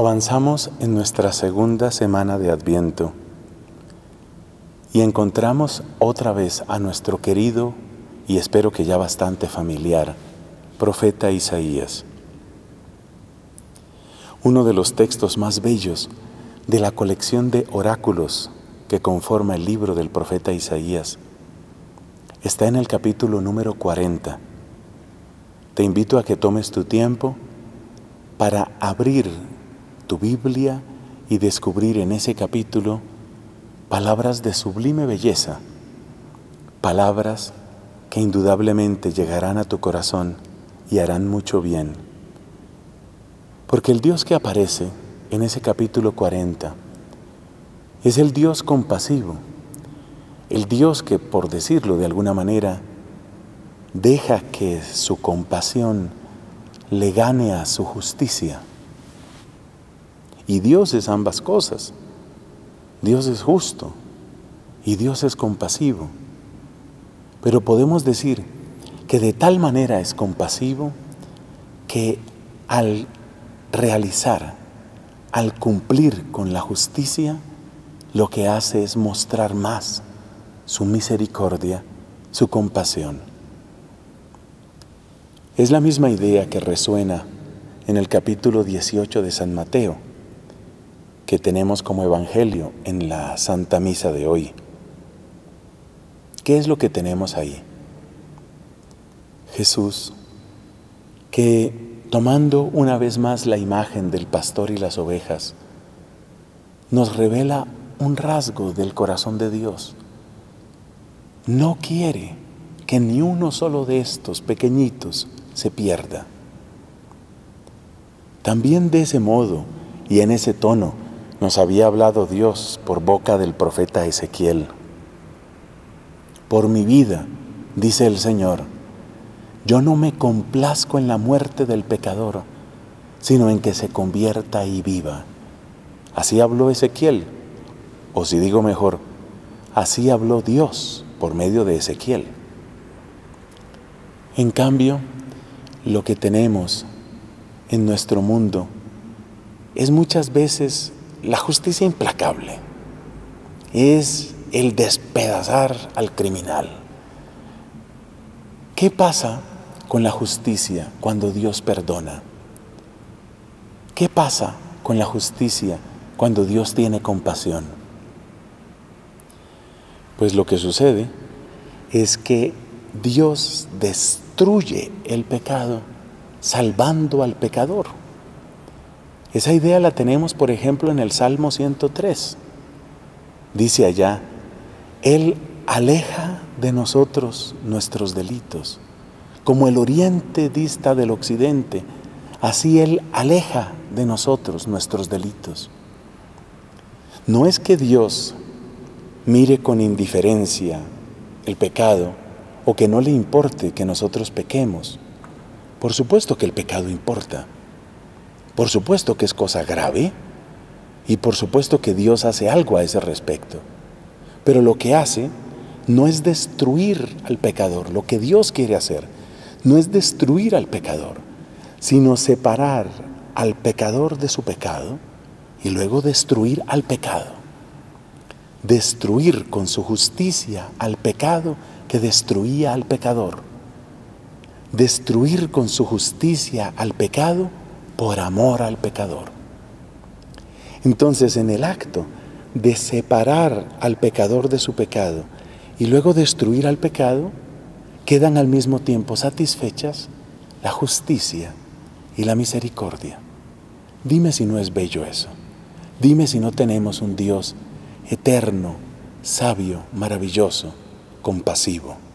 Avanzamos en nuestra segunda semana de Adviento y encontramos otra vez a nuestro querido y espero que ya bastante familiar, profeta Isaías. Uno de los textos más bellos de la colección de oráculos que conforma el libro del profeta Isaías está en el capítulo número 40. Te invito a que tomes tu tiempo para abrir tu Biblia y descubrir en ese capítulo palabras de sublime belleza, palabras que indudablemente llegarán a tu corazón y harán mucho bien. Porque el Dios que aparece en ese capítulo 40 es el Dios compasivo, el Dios que, por decirlo de alguna manera, deja que su compasión le gane a su justicia. Y Dios es ambas cosas. Dios es justo y Dios es compasivo. Pero podemos decir que de tal manera es compasivo que al realizar, al cumplir con la justicia, lo que hace es mostrar más su misericordia, su compasión. Es la misma idea que resuena en el capítulo 18 de San Mateo, que tenemos como evangelio en la Santa Misa de hoy. ¿Qué es lo que tenemos ahí? Jesús, que tomando una vez más la imagen del pastor y las ovejas, nos revela un rasgo del corazón de Dios. No quiere que ni uno solo de estos pequeñitos se pierda. También de ese modo y en ese tono nos había hablado Dios por boca del profeta Ezequiel. Por mi vida, dice el Señor, yo no me complazco en la muerte del pecador, sino en que se convierta y viva. Así habló Ezequiel, o si digo mejor, así habló Dios por medio de Ezequiel. En cambio, lo que tenemos en nuestro mundo es muchas veces la justicia implacable, es el despedazar al criminal. ¿Qué pasa con la justicia cuando Dios perdona? ¿Qué pasa con la justicia cuando Dios tiene compasión? Pues lo que sucede es que Dios destruye el pecado salvando al pecador. Esa idea la tenemos, por ejemplo, en el Salmo 103. Dice allá, Él aleja de nosotros nuestros delitos. Como el oriente dista del occidente, así Él aleja de nosotros nuestros delitos. No es que Dios mire con indiferencia el pecado o que no le importe que nosotros pequemos. Por supuesto que el pecado importa. Por supuesto que es cosa grave y por supuesto que Dios hace algo a ese respecto. Pero lo que hace no es destruir al pecador. Lo que Dios quiere hacer no es destruir al pecador, sino separar al pecador de su pecado y luego destruir al pecado. Destruir con su justicia al pecado que destruía al pecador. Destruir con su justicia al pecado por amor al pecador. Entonces, en el acto de separar al pecador de su pecado y luego destruir al pecado, quedan al mismo tiempo satisfechas la justicia y la misericordia. Dime si no es bello eso. Dime si no tenemos un Dios eterno, sabio, maravilloso, compasivo.